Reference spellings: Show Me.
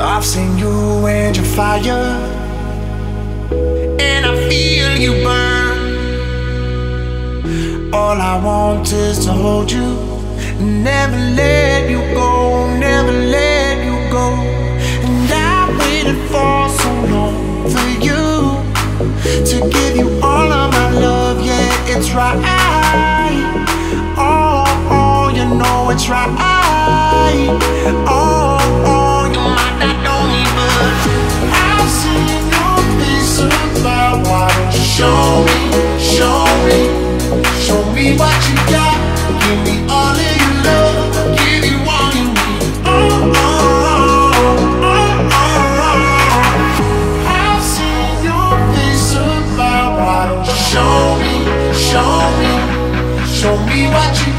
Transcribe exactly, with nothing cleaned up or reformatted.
I've seen you and your fire, and I feel you burn. All I want is to hold you, never let you go, never let you go. And I waited for so long for you to give you all of my love. Yeah, it's right. Oh, oh, you know it's right. Oh, oh. Show me, show me, show me what you got. Give me all of your love, give you all you need. Oh, oh, oh, oh, oh, oh. I've seen your face about. Why don't you show me, show me, show me what you got.